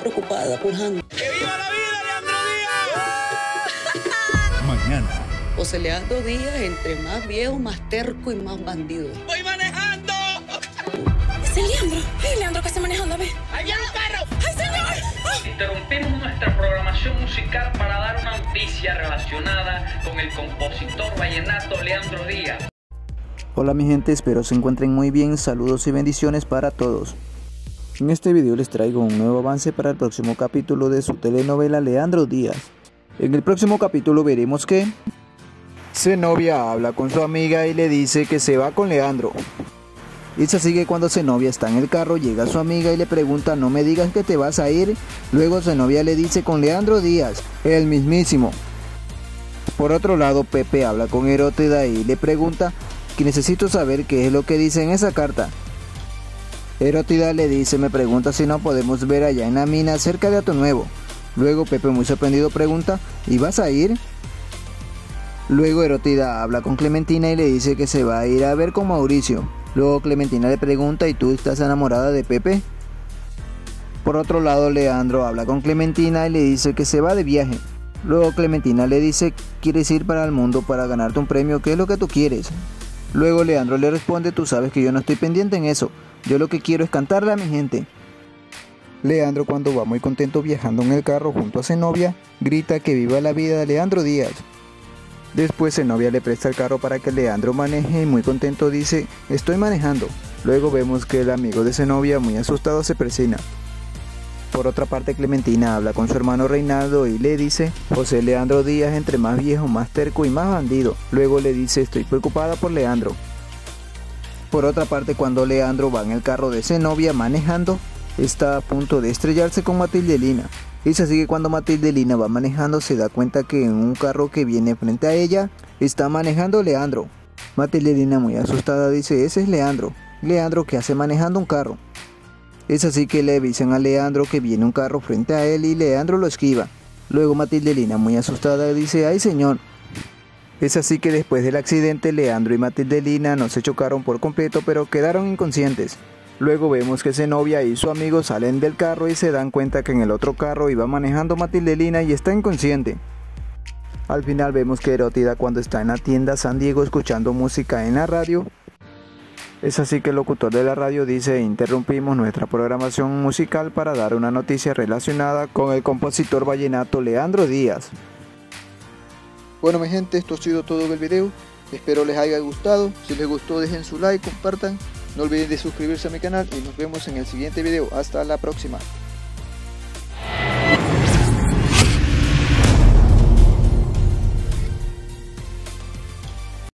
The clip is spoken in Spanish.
preocupada por Hanna. ¡Que viva la vida, Leandro Díaz! Mañana. José Leandro Díaz, entre más viejo, más terco y más bandido. ¡Voy manejando! ¡Es el Leandro! ¡Ay, Leandro, que está manejando! ¡Ve! ¡Ahí viene un carro! ¡Ay, señor! Interrumpimos nuestra programación musical para dar una noticia relacionada con el compositor vallenato Leandro Díaz. Hola mi gente, espero se encuentren muy bien, saludos y bendiciones para todos. En este video les traigo un nuevo avance para el próximo capítulo de su telenovela Leandro Díaz. En el próximo capítulo veremos que Zenobia habla con su amiga y le dice que se va con Leandro. Y se sigue cuando Zenobia está en el carro, llega su amiga y le pregunta: no me digas que te vas a ir. Luego Zenobia le dice: con Leandro Díaz, el mismísimo. Por otro lado, Pepe habla con Herótida y le pregunta que necesito saber qué es lo que dice en esa carta. Herótida le dice: me pregunta si no podemos ver allá en la mina cerca de Hato Nuevo. Luego Pepe, muy sorprendido, pregunta: ¿y vas a ir? Luego Herótida habla con Clementina y le dice que se va a ir a ver con Mauricio. Luego Clementina le pregunta: ¿y tú estás enamorada de Pepe? Por otro lado, Leandro habla con Clementina y le dice que se va de viaje. Luego Clementina le dice: ¿quieres ir para el mundo para ganarte un premio? ¿Qué es lo que tú quieres? Luego Leandro le responde: tú sabes que yo no estoy pendiente en eso, yo lo que quiero es cantarle a mi gente. Leandro, cuando va muy contento viajando en el carro junto a Zenobia, grita que viva la vida de Leandro Díaz. Después Zenobia le presta el carro para que Leandro maneje y muy contento dice: estoy manejando. Luego vemos que el amigo de Zenobia, muy asustado, se persina. Por otra parte, Clementina habla con su hermano Reinaldo y le dice: José Leandro Díaz, entre más viejo, más terco y más bandido. Luego le dice: estoy preocupada por Leandro. Por otra parte, cuando Leandro va en el carro de Zenobia manejando, está a punto de estrellarse con Matilde Lina. Y se sigue cuando Matilde Lina va manejando, se da cuenta que en un carro que viene frente a ella está manejando Leandro. Matilde Lina, muy asustada, dice: ese es Leandro. Leandro, ¿qué hace manejando un carro? Es así que le avisan a Leandro que viene un carro frente a él y Leandro lo esquiva. Luego Matilde Lina, muy asustada, dice: ay señor. Es así que después del accidente, Leandro y Matilde Lina no se chocaron por completo, pero quedaron inconscientes. Luego vemos que Zenobia y su amigo salen del carro y se dan cuenta que en el otro carro iba manejando Matilde Lina y está inconsciente. Al final vemos que Herótida, cuando está en la tienda San Diego escuchando música en la radio, es así que el locutor de la radio dice: interrumpimos nuestra programación musical para dar una noticia relacionada con el compositor vallenato Leandro Díaz. Bueno mi gente, esto ha sido todo el video, espero les haya gustado. Si les gustó, dejen su like, compartan. No olviden de suscribirse a mi canal y nos vemos en el siguiente video. Hasta la próxima.